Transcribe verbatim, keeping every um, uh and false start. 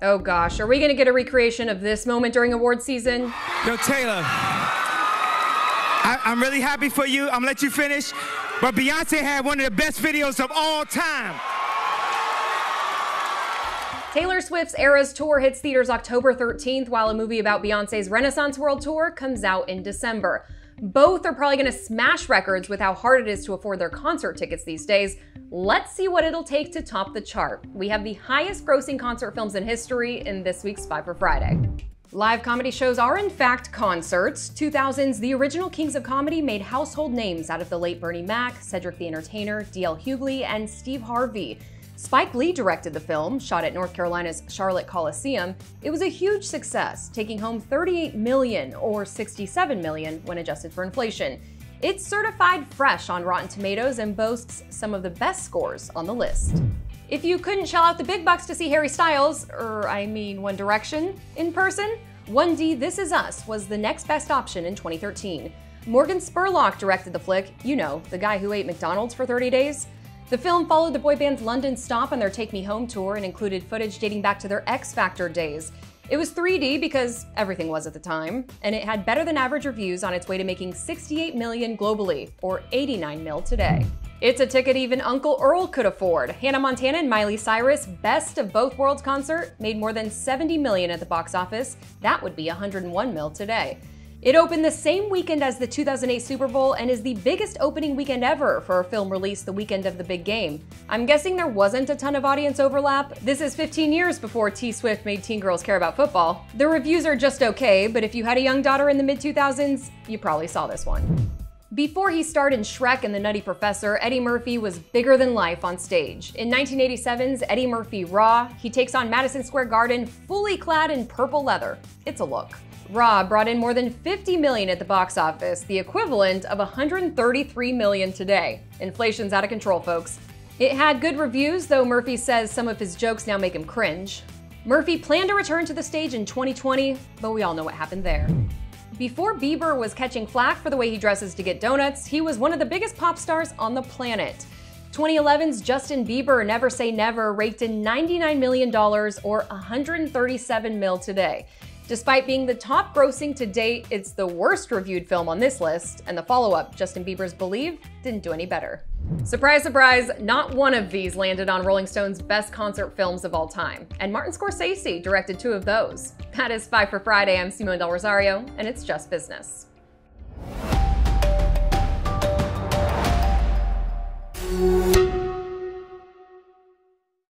Oh gosh, are we gonna get a recreation of this moment during award season? Yo, Taylor, I, I'm really happy for you. I'm gonna let you finish. But Beyonce had one of the best videos of all time. Taylor Swift's Eras Tour hits theaters October thirteenth, while a movie about Beyonce's Renaissance World Tour comes out in December. Both are probably going to smash records with how hard it is to afford their concert tickets these days. Let's see what it'll take to top the chart. We have the highest grossing concert films in history in this week's Spy for Friday. Live comedy shows are in fact concerts. two thousands, the original Kings of Comedy made household names out of the late Bernie Mac, Cedric the Entertainer, D L Hughley, and Steve Harvey. Spike Lee directed the film, shot at North Carolina's Charlotte Coliseum. It was a huge success, taking home thirty-eight million dollars or sixty-seven million dollars when adjusted for inflation. It's certified fresh on Rotten Tomatoes and boasts some of the best scores on the list. If you couldn't shell out the big bucks to see Harry Styles, or I mean One Direction, in person, one D This Is Us was the next best option in twenty thirteen. Morgan Spurlock directed the flick, you know, the guy who ate McDonald's for thirty days. The film followed the boy band's London stop on their Take Me Home tour and included footage dating back to their X Factor days. It was three D because everything was at the time, and it had better than average reviews on its way to making sixty-eight million dollars globally, or eighty-nine million dollars today. It's a ticket even Uncle Earl could afford. Hannah Montana and Miley Cyrus' Best of Both Worlds concert made more than seventy million dollars at the box office. That would be one hundred one million dollars today. It opened the same weekend as the two thousand eight Super Bowl and is the biggest opening weekend ever for a film released the weekend of the big game. I'm guessing there wasn't a ton of audience overlap. This is fifteen years before T. Swift made teen girls care about football. The reviews are just okay, but if you had a young daughter in the mid two thousands, you probably saw this one. Before he starred in Shrek and the Nutty Professor, Eddie Murphy was bigger than life on stage. In nineteen eighty-seven's Eddie Murphy Raw, he takes on Madison Square Garden fully clad in purple leather. It's a look. Raw brought in more than fifty million dollars at the box office, the equivalent of one hundred thirty-three million dollars today. Inflation's out of control, folks. It had good reviews, though Murphy says some of his jokes now make him cringe. Murphy planned to return to the stage in twenty twenty, but we all know what happened there. Before Bieber was catching flack for the way he dresses to get donuts, he was one of the biggest pop stars on the planet. twenty eleven's Justin Bieber Never Say Never raked in ninety-nine million dollars or one hundred thirty-seven million dollars today. Despite being the top grossing to date, it's the worst reviewed film on this list, and the follow-up, Justin Bieber's Believe, didn't do any better. Surprise, surprise, not one of these landed on Rolling Stone's best concert films of all time, and Martin Scorsese directed two of those. That is Spy for Friday, I'm Simone Del Rosario, and it's Just Business.